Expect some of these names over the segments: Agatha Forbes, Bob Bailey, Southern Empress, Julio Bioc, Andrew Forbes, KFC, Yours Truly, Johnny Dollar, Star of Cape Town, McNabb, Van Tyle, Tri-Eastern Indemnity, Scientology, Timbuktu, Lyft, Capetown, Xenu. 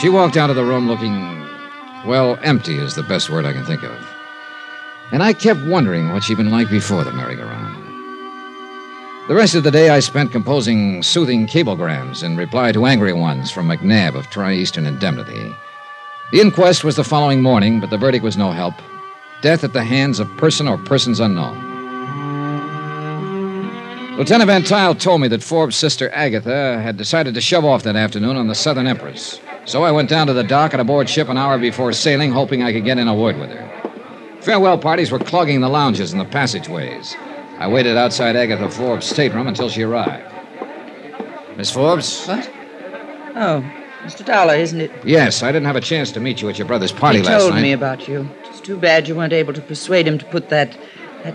She walked out of the room looking, well, empty is the best word I can think of. And I kept wondering what she'd been like before the merry-go-round. The rest of the day I spent composing soothing cablegrams in reply to angry ones from McNabb of Tri-Eastern Indemnity. The inquest was the following morning, but the verdict was no help. Death at the hands of person or persons unknown. Lieutenant Van Tyle told me that Forbes' sister Agatha had decided to shove off that afternoon on the Southern Empress. So I went down to the dock and aboard ship an hour before sailing, hoping I could get in a word with her. Farewell parties were clogging the lounges and the passageways. I waited outside Agatha Forbes' stateroom until she arrived. Miss Forbes? What? Oh, Mr. Dollar, isn't it? Yes, I didn't have a chance to meet you at your brother's party last night. He told me about you. It's too bad you weren't able to persuade him to put that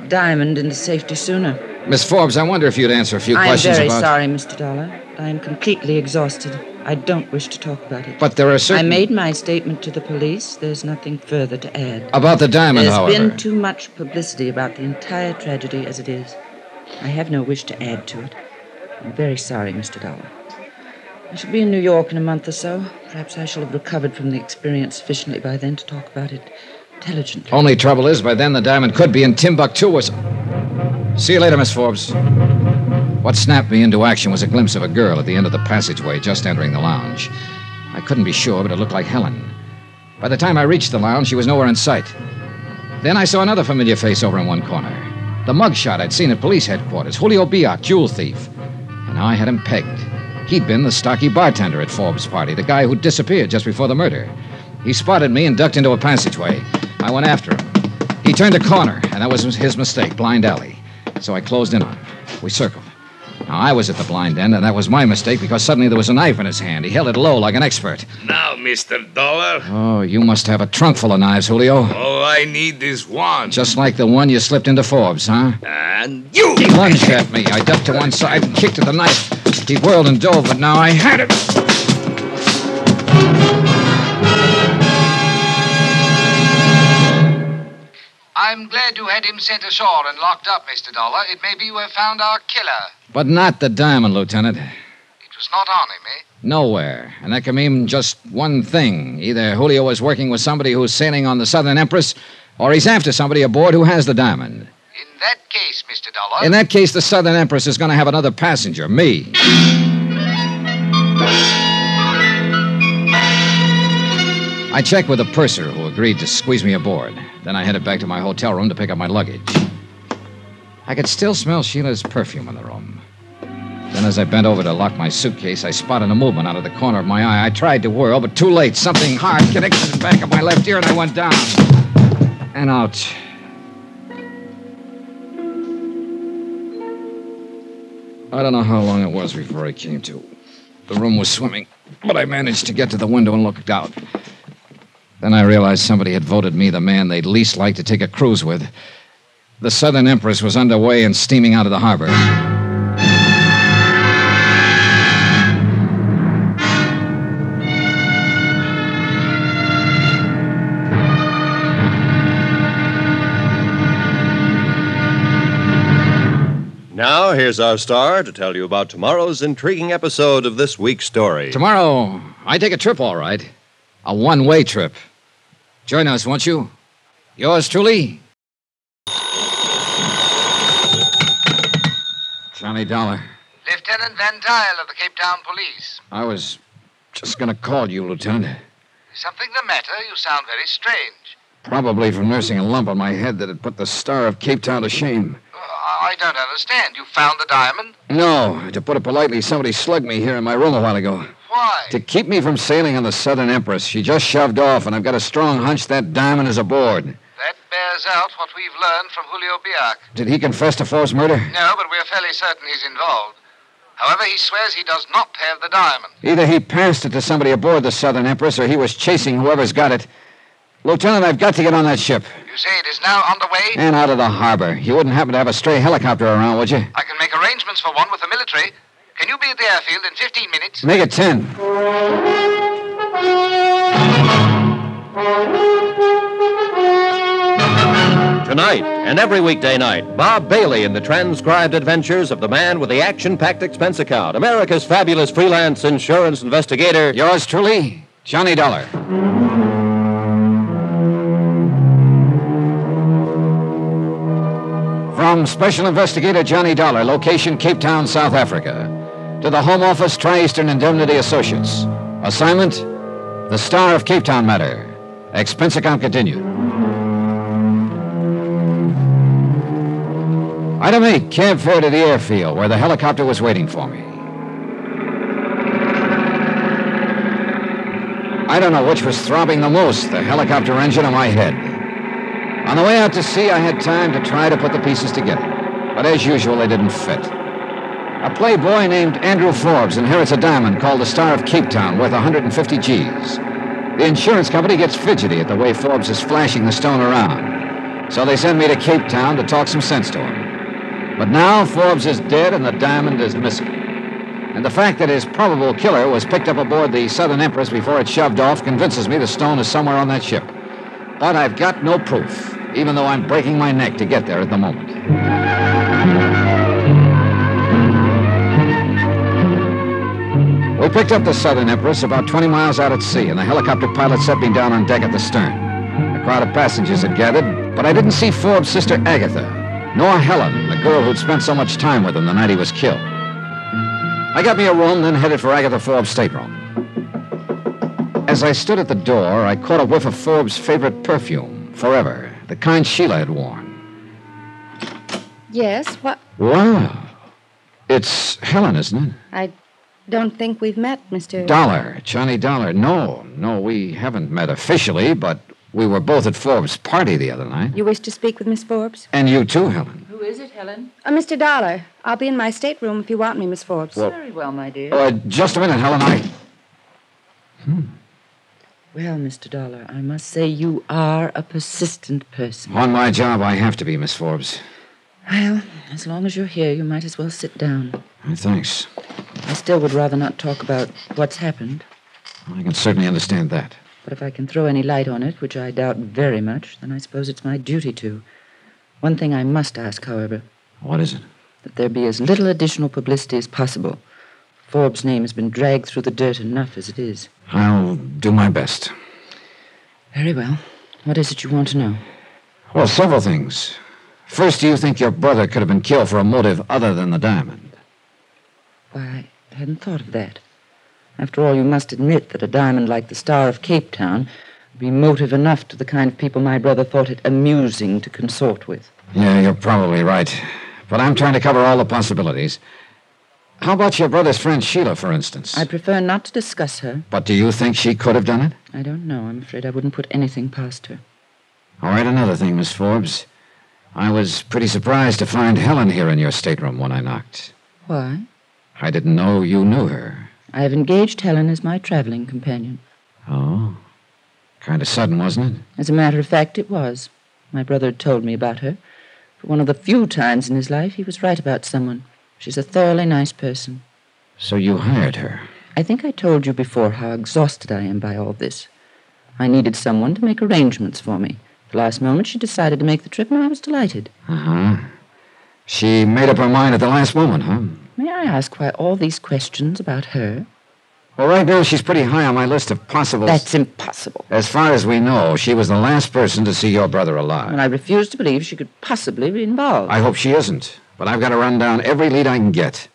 diamond into safety sooner. Miss Forbes, I wonder if you'd answer a few questions about... I'm very sorry, Mr. Dollar. I am completely exhausted. I don't wish to talk about it. But there are certain... I made my statement to the police. There's nothing further to add. About the diamond, however... There's been too much publicity about the entire tragedy as it is. I have no wish to add to it. I'm very sorry, Mr. Dollar. I shall be in New York in a month or so. Perhaps I shall have recovered from the experience sufficiently by then to talk about it intelligently. Only trouble is, by then the diamond could be in Timbuktu or something. See you later, Miss Forbes. What snapped me into action was a glimpse of a girl at the end of the passageway just entering the lounge. I couldn't be sure, but it looked like Helen. By the time I reached the lounge, she was nowhere in sight. Then I saw another familiar face over in one corner. The mugshot I'd seen at police headquarters, Julio Bioc, jewel thief. And now I had him pegged. He'd been the stocky bartender at Forbes' party, the guy who disappeared just before the murder. He spotted me and ducked into a passageway. I went after him. He turned a corner, and that was his mistake, blind alley. So I closed in on him. We circled. Now, I was at the blind end, and that was my mistake because suddenly there was a knife in his hand. He held it low like an expert. Now, Mr. Dollar. Oh, you must have a trunk full of knives, Julio. All I need is one. Just like the one you slipped into Forbes, huh? And you! He lunged at me. I ducked to one side and kicked at the knife. He whirled and dove, but now I had him. I'm glad you had him sent ashore and locked up, Mr. Dollar. It may be we've found our killer. But not the diamond, Lieutenant. It was not on him, eh? Nowhere. And that can mean just one thing. Either Julio is working with somebody who's sailing on the Southern Empress, or he's after somebody aboard who has the diamond. In that case, Mr. Dollar... In that case, the Southern Empress is going to have another passenger, me. I checked with the purser who agreed to squeeze me aboard. Then I headed back to my hotel room to pick up my luggage. I could still smell Sheila's perfume in the room. Then as I bent over to lock my suitcase, I spotted a movement out of the corner of my eye. I tried to whirl, but too late. Something hard connected in the back of my left ear, and I went down. And out. I don't know how long it was before I came to. The room was swimming, but I managed to get to the window and looked out. Then I realized somebody had voted me the man they'd least like to take a cruise with. The Southern Empress was underway and steaming out of the harbor. Now, here's our star to tell you about tomorrow's intriguing episode of this week's story. Tomorrow, I take a trip, all right. A one-way trip. Join us, won't you? Yours truly, Johnny Dollar. Lieutenant Van Tyle of the Cape Town Police. I was just going to call you, Lieutenant. Is something the matter? You sound very strange. Probably from nursing a lump on my head that had put the Star of Cape Town to shame. I don't understand. You found the diamond? No. To put it politely, somebody slugged me here in my room a while ago. Why? To keep me from sailing on the Southern Empress. She just shoved off, and I've got a strong hunch that diamond is aboard. That bears out what we've learned from Julio Bioc. Did he confess to Forbes' murder? No, but we're fairly certain he's involved. However, he swears he does not have the diamond. Either he passed it to somebody aboard the Southern Empress, or he was chasing whoever's got it. Lieutenant, I've got to get on that ship. You say it is now underway? And out of the harbor. You wouldn't happen to have a stray helicopter around, would you? I can make arrangements for one with the military. Can you be at the airfield in 15 minutes? Make it 10. Tonight and every weekday night, Bob Bailey in the transcribed adventures of the man with the action-packed expense account. America's fabulous freelance insurance investigator. Yours truly, Johnny Dollar. From Special Investigator Johnny Dollar, location Cape Town, South Africa, to the Home Office, Tri-Eastern Indemnity Associates. Assignment, the Star of Cape Town matter. Expense account continued. Item 8, cab fare to the airfield where the helicopter was waiting for me. I don't know which was throbbing the most, the helicopter engine or my head. On the way out to sea, I had time to try to put the pieces together. But as usual, they didn't fit. A playboy named Andrew Forbes inherits a diamond called the Star of Cape Town worth 150 Gs. The insurance company gets fidgety at the way Forbes is flashing the stone around. So they send me to Cape Town to talk some sense to him. But now Forbes is dead and the diamond is missing. And the fact that his probable killer was picked up aboard the Southern Empress before it shoved off convinces me the stone is somewhere on that ship. But I've got no proof, even though I'm breaking my neck to get there at the moment. We picked up the Southern Empress about 20 miles out at sea, and the helicopter pilot set me down on deck at the stern. A crowd of passengers had gathered, but I didn't see Forbes' sister Agatha, nor Helen, the girl who'd spent so much time with him the night he was killed. I got me a room, then headed for Agatha Forbes' stateroom. As I stood at the door, I caught a whiff of Forbes' favorite perfume, Forever, the kind Sheila had worn. Yes, what? Wow. It's Helen, isn't it? I don't think we've met, Mr. Dollar, Johnny Dollar. No, we haven't met officially, but... we were both at Forbes' party the other night. You wish to speak with Miss Forbes? And you too, Helen. Who is it, Helen? Mr. Dollar. I'll be in my stateroom if you want me, Miss Forbes. Well, very well, my dear. Just a minute, Helen. Well, Mr. Dollar, I must say you are a persistent person. On my job, I have to be, Miss Forbes. Well, as long as you're here, you might as well sit down. Thanks. I still would rather not talk about what's happened. Well, I can certainly understand that. But if I can throw any light on it, which I doubt very much, then I suppose it's my duty to. One thing I must ask, however. What is it? That there be as little additional publicity as possible. Forbes' name has been dragged through the dirt enough as it is. I'll do my best. Very well. What is it you want to know? Well, several things. First, do you think your brother could have been killed for a motive other than the diamond? Why, I hadn't thought of that. After all, you must admit that a diamond like the Star of Cape Town would be motive enough to the kind of people my brother thought it amusing to consort with. Yeah, you're probably right. But I'm trying to cover all the possibilities. How about your brother's friend Sheila, for instance? I prefer not to discuss her. But do you think she could have done it? I don't know. I'm afraid I wouldn't put anything past her. All right, another thing, Miss Forbes. I was pretty surprised to find Helen here in your stateroom when I knocked. Why? I didn't know you knew her. I have engaged Helen as my traveling companion. Oh. Kind of sudden, wasn't it? As a matter of fact, it was. My brother had told me about her. For one of the few times in his life, he was right about someone. She's a thoroughly nice person. So you hired her? I think I told you before how exhausted I am by all this. I needed someone to make arrangements for me. At the last moment, she decided to make the trip, and I was delighted. Uh-huh. She made up her mind at the last moment, huh? May I ask why all these questions about her? Well, right now, she's pretty high on my list of possible... That's impossible. As far as we know, she was the last person to see your brother alive. And I refuse to believe she could possibly be involved. I hope she isn't, but I've got to run down every lead I can get.